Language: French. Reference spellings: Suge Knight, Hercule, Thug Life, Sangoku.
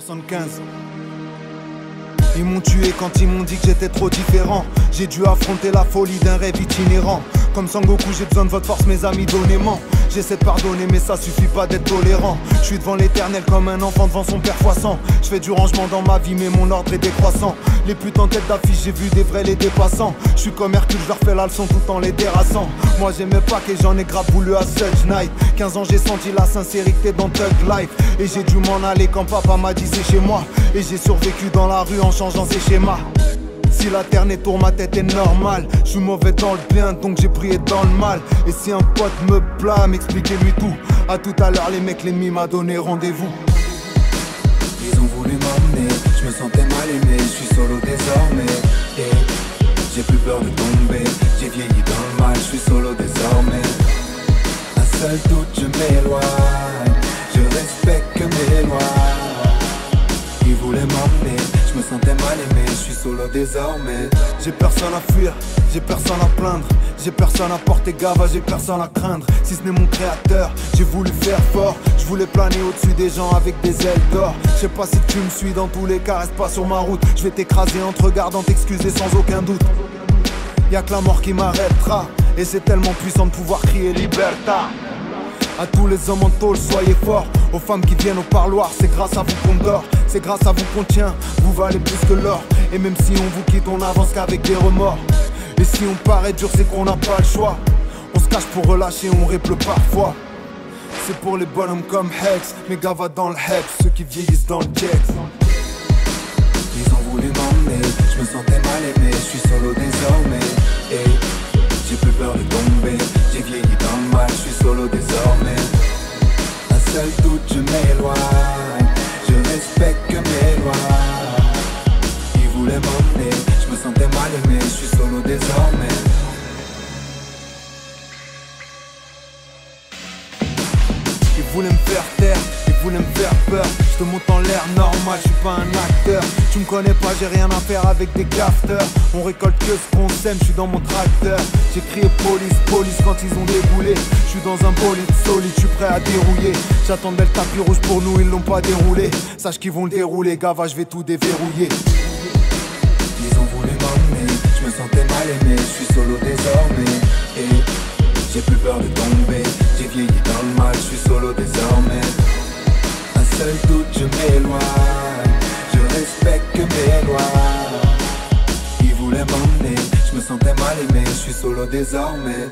75. Ils m'ont tué quand ils m'ont dit que j'étais trop différent. J'ai dû affronter la folie d'un rêve itinérant. Comme Sangoku, j'ai besoin de votre force, mes amis, donnez-moi. J'essaie de pardonner, mais ça suffit pas d'être tolérant. Je suis devant l'éternel comme un enfant devant son père Poisson. Je fais du rangement dans ma vie, mais mon ordre est décroissant. Les putes en tête d'affiche, j'ai vu des vrais les dépassant. Je suis comme Hercule, je leur fais la leçon tout en les terrassant. Moi j'aimais pas que j'en ai grave voulu à Suge Knight. 15 ans j'ai senti la sincérité dans Thug Life. Et j'ai dû m'en aller quand papa m'a dit c'est chez moi. Et j'ai survécu dans la rue en changeant ses schémas. Si la terre n'est tourne, ma tête est normale. Je suis mauvais dans le bien, donc j'ai prié dans le mal. Et si un pote me blâme, expliquez-lui tout. A tout à l'heure, les mecs, l'ennemi m'a donné rendez-vous. Ils ont voulu m'emmener, je me sentais mal aimé, je suis solo désormais. Yeah. J'ai plus peur de tomber, j'ai vieilli dans le mal, je suis solo désormais. Un seul doute, je m'éloigne, je respecte que mes lois. Ils voulaient m'emmener, je me sentais mal aimé, je suis solo désormais. J'ai personne à fuir, j'ai personne à plaindre, j'ai personne à porter gava, j'ai personne à craindre. Si ce n'est mon créateur, j'ai voulu faire fort. Je voulais planer au-dessus des gens avec des ailes d'or. Je sais pas si tu me suis, dans tous les cas, reste pas sur ma route. Je vais t'écraser en te regardant, t'excuser sans aucun doute. Y'a que la mort qui m'arrêtera, et c'est tellement puissant de pouvoir crier Liberta. A tous les hommes en tôle, soyez forts. Aux femmes qui viennent au parloir, c'est grâce à vous qu'on dort. C'est grâce à vous qu'on tient, vous valez plus que l'or. Et même si on vous quitte, on avance qu'avec des remords. Et si on paraît dur, c'est qu'on n'a pas le choix. On se cache pour relâcher, on réple parfois. C'est pour les bonhommes comme Hex, mes gars va dans le Hex, ceux qui vieillissent dans le Jex. Ils ont voulu m'emmener, je me sentais mal aimé, je suis solo désormais. Hey, j'ai plus peur de tomber, j'ai vieilli dans le mal, je suis solo désormais. Un seul doute, je m'éloigne, je respecte que mes lois. Ils voulaient m'emmener, je me sentais mal aimé, je suis solo désormais. Ils voulaient me faire taire, ils voulaient me faire peur. Je te monte en l'air normal, je suis pas un acteur. Tu me connais pas, j'ai rien à faire avec des gaffeurs. On récolte que ce qu'on sème, je suis dans mon tracteur. J'ai crié police, police quand ils ont déboulé. Je suis dans un bolide solide, je suis prêt à dérouiller. J'attendais le tapis rouge pour nous, ils l'ont pas déroulé. Sache qu'ils vont le dérouler, gava, je vais tout déverrouiller. Ils ont voulu m'emmener, je me sentais mal aimé, je suis solo désormais. Et j'ai plus peur de tomber, j'ai vieilli dans le mal, je suis solo désormais. Un seul doute, je m'éloigne, je respecte que mes lois. Ils voulaient m'emmener, je me sentais mal aimé, je suis solo désormais.